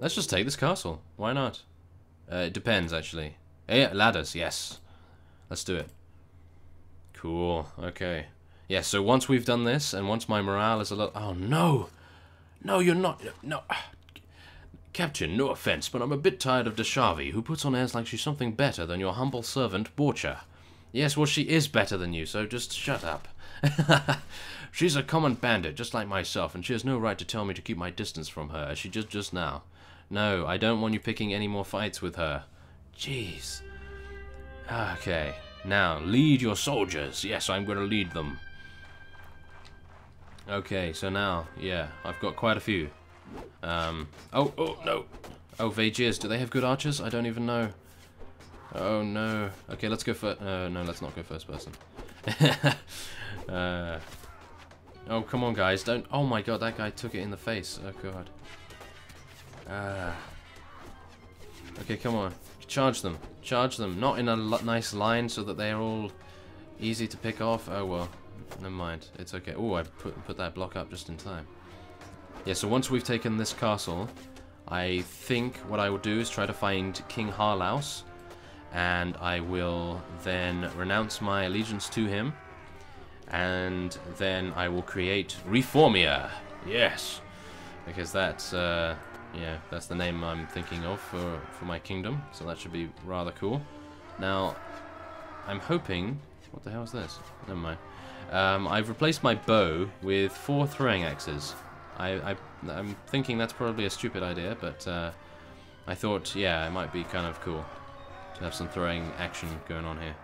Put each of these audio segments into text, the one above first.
Let's just take this castle. Why not? It depends, actually. Yeah, ladders, yes. Let's do it. Cool, okay. Yeah, so once we've done this, and once my morale is a little... Oh, no! No, you're not... No. Captain, no offense, but I'm a bit tired of Desharvi, who puts on airs like she's something better than your humble servant, Borcha. Yes, well, she is better than you, so just shut up. She's a common bandit, just like myself, and she has no right to tell me to keep my distance from her, as she did just now. No, I don't want you picking any more fights with her. Jeez. Okay. Now, lead your soldiers. Yes, I'm going to lead them. Okay, so now, yeah, I've got quite a few. Oh, no. Oh, Vegiers, do they have good archers? I don't even know. Oh, no. Okay, let's go first. No, let's not go first person. Oh, come on, guys. Don't. Oh, my God, that guy took it in the face. Oh, God. Okay, come on. Charge them. Charge them. Not in a nice line so that they're all easy to pick off. Oh, well. Never mind. It's okay. Oh, I put that block up just in time. Yeah, so once we've taken this castle, I think what I will do is try to find King Harlaus. And I will then renounce my allegiance to him. And then I will create Reformia. Yes. Because that's... yeah, that's the name I'm thinking of for my kingdom, so that should be rather cool. Now, I'm hoping... What the hell is this? Never mind. I've replaced my bow with 4 throwing axes. I'm thinking that's probably a stupid idea, but I thought, yeah, it might be kind of cool to have some throwing action going on here.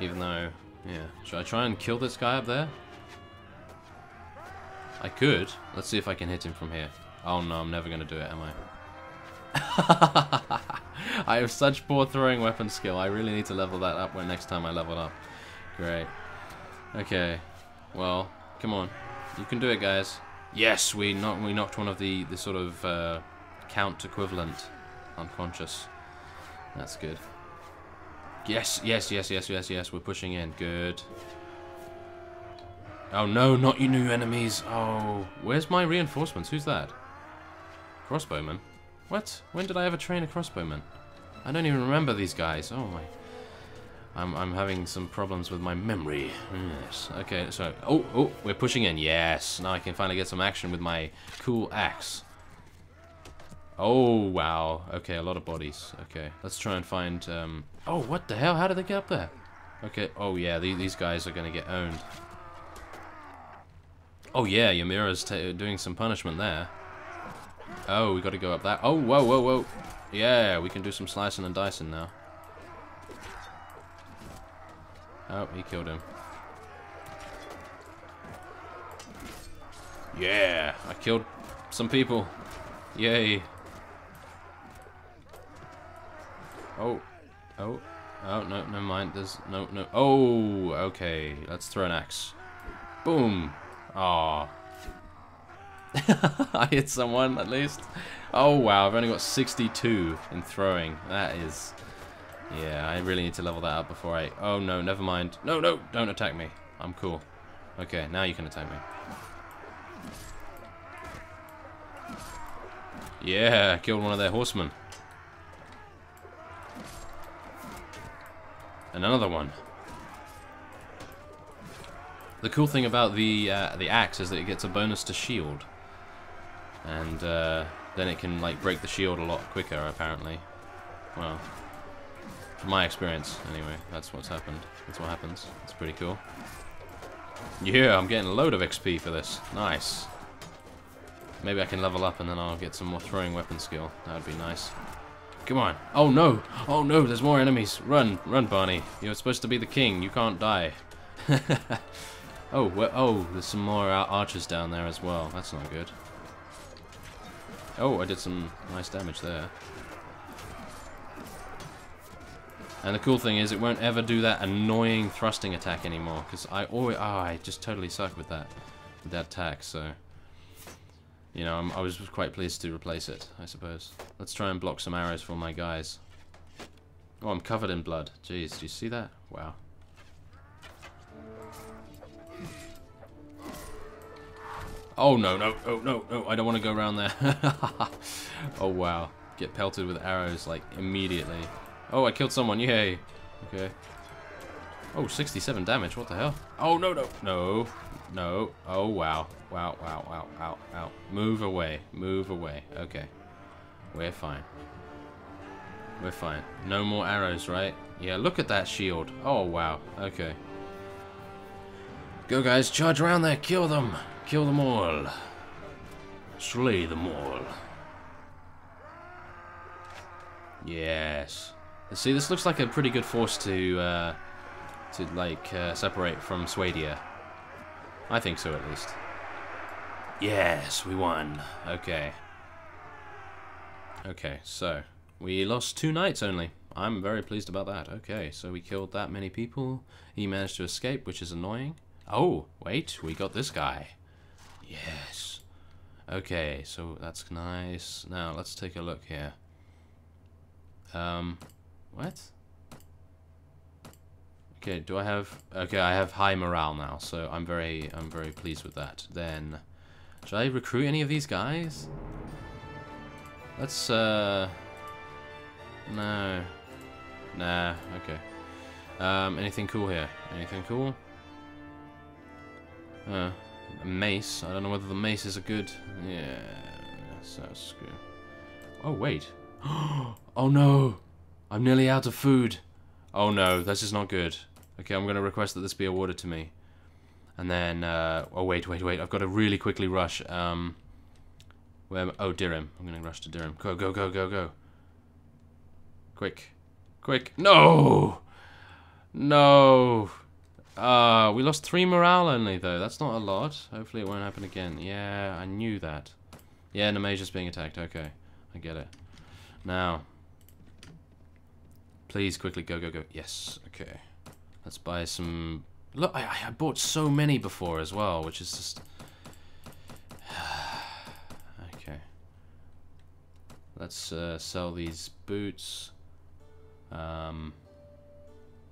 Even though, yeah. Should I try and kill this guy up there? I could. Let's see if I can hit him from here. Oh no, I'm never going to do it, am I? I have such poor throwing weapon skill. I really need to level that up when next time I level up. Great. Okay. Well, come on. You can do it, guys. Yes, we knocked one of the sort of count equivalent unconscious. That's good. Yes, yes, yes, yes, yes, yes. We're pushing in. Good. Oh no, not your new enemies. Oh, where's my reinforcements? Who's that? Crossbowman? What? When did I ever train a crossbowman? I don't even remember these guys. Oh my. I'm having some problems with my memory. Yes. Okay, so oh, we're pushing in. Yes. Now I can finally get some action with my cool axe. Oh, wow. Okay, a lot of bodies. Okay. Let's try and find oh, what the hell? How did they get up there? Okay. Oh yeah, these guys are going to get owned. Oh yeah, Ymira's doing some punishment there. Oh, we got to go up that. Oh, whoa, whoa, whoa. Yeah, we can do some slicing and dicing now. Oh, he killed him. Yeah, I killed some people. Yay. Oh, oh, oh, no, never mind. There's no. Oh, okay. Let's throw an axe. Boom. Oh. I hit someone at least. Oh wow, I've only got 62 in throwing. That is... Yeah, I really need to level that up before I... Oh no, never mind. No, no, don't attack me. I'm cool. Okay, now you can attack me. Yeah, I killed one of their horsemen. And another one. The cool thing about the axe is that it gets a bonus to shield, and then it can like break the shield a lot quicker. Apparently, well, from my experience anyway, that's what's happened. That's what happens. It's pretty cool. Yeah, I'm getting a load of XP for this. Nice. Maybe I can level up and then I'll get some more throwing weapon skill. That would be nice. Come on. Oh no! Oh no! There's more enemies. Run, run, Barney. You're supposed to be the king. You can't die. Oh, well, oh, there's some more archers down there as well. That's not good. Oh, I did some nice damage there. And the cool thing is it won't ever do that annoying thrusting attack anymore, because I always... Oh, I just totally suck with that attack, so... You know, I was quite pleased to replace it, I suppose. Let's try and block some arrows for my guys. Oh, I'm covered in blood. Jeez, do you see that? Wow. Oh, no, no, oh, no, no. I don't want to go around there. Oh, wow. Get pelted with arrows, like, immediately. Oh, I killed someone. Yay. Okay. Oh, 67 damage. What the hell? Oh, no, no. No. No. Oh, wow. Wow, wow, wow, wow, wow. Move away. Move away. Okay. We're fine. We're fine. No more arrows, right? Yeah, look at that shield. Oh, wow. Okay. Go, guys. Charge around there. Kill them. Kill them all. Slay them all. Yes. See, this looks like a pretty good force to separate from Swadia. I think so, at least. Yes, we won. Okay. Okay, so we lost 2 knights only. I'm very pleased about that. Okay, so we killed that many people. He managed to escape, which is annoying. Oh, wait, we got this guy. Yes. Okay, so that's nice. Now, let's take a look here. What? Okay, do I have... Okay, I have high morale now, so I'm very pleased with that. Then, should I recruit any of these guys? Let's, No. Nah, okay. Anything cool here? Anything cool? A mace. I don't know whether the maces are good. Yeah, so screw. Oh, wait. Oh no! I'm nearly out of food. Oh no, this is not good. Okay, I'm gonna request that this be awarded to me. And then, oh wait, wait, wait. I've got to really quickly rush. Where? Oh, Dirim. I'm gonna rush to Dirim. Go, go, go, go, go. Quick, quick. No, no. We lost 3 morale only though. That's not a lot. Hopefully it won't happen again. Yeah, I knew that. Yeah, Namaja's being attacked. Okay, I get it. Now, please quickly go, go, go. Yes, okay. Let's buy some... Look, I bought so many before as well, which is just... Okay. Let's sell these boots.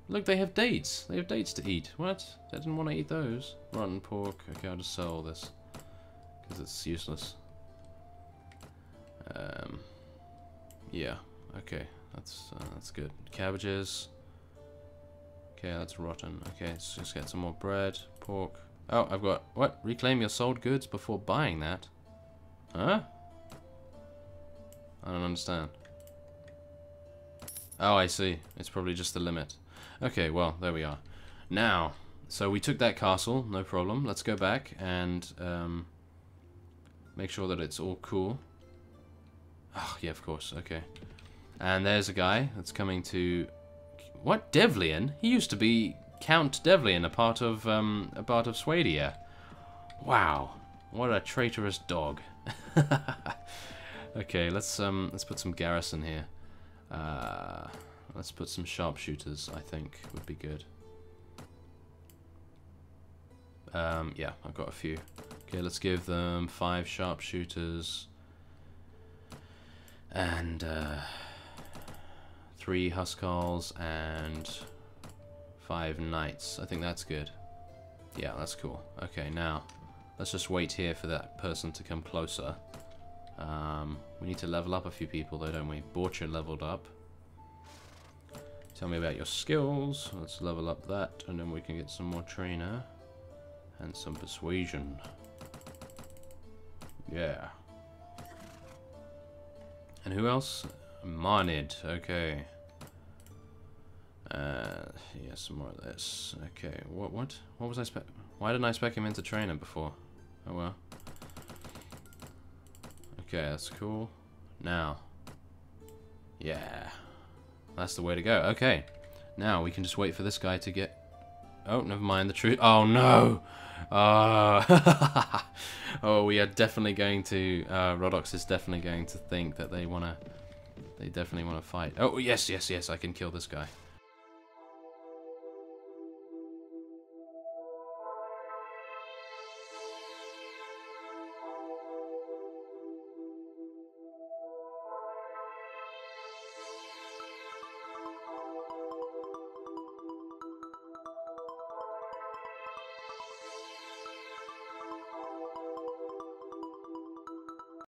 Look, they have dates. They have dates to eat. What? I didn't want to eat those. Rotten pork. Okay, I'll just sell all this. Because it's useless. Yeah, okay, that's good. Cabbages. Okay, that's rotten. Okay, let's just get some more bread, pork. Oh, I've got, what? Reclaim your sold goods before buying that? Huh? I don't understand. Oh, I see. It's probably just the limit. Okay, well, there we are. Now, so we took that castle, no problem. Let's go back and make sure that it's all cool. Oh, yeah, of course. Okay. And there's a guy that's coming to... What? Devlian? He used to be Count Devlian, a part of Swadia. Wow. What a traitorous dog. Okay, let's put some garrison here. Let's put some sharpshooters, I think, would be good. Yeah, I've got a few. Okay, let's give them 5 sharpshooters... and 3 huscarls and 5 knights. I think that's good. Yeah, that's cool. Okay, now let's just wait here for that person to come closer. We need to level up a few people though, don't we? Borcha leveled up. Tell me about your skills. Let's level up that, and then we can get some more trainer and some persuasion. Yeah. And who else? Marnid, okay. Yeah, some more of this. Okay, what was I spec? Why didn't I spec him into trainer before? Oh well. Okay, that's cool. Now. Yeah. That's the way to go. Okay. Now we can just wait for this guy to get... Oh, never mind the truth. Oh no! Oh, we are definitely going to... Rhodox is definitely going to think that they definitely want to fight. Oh, yes, yes, yes, I can kill this guy.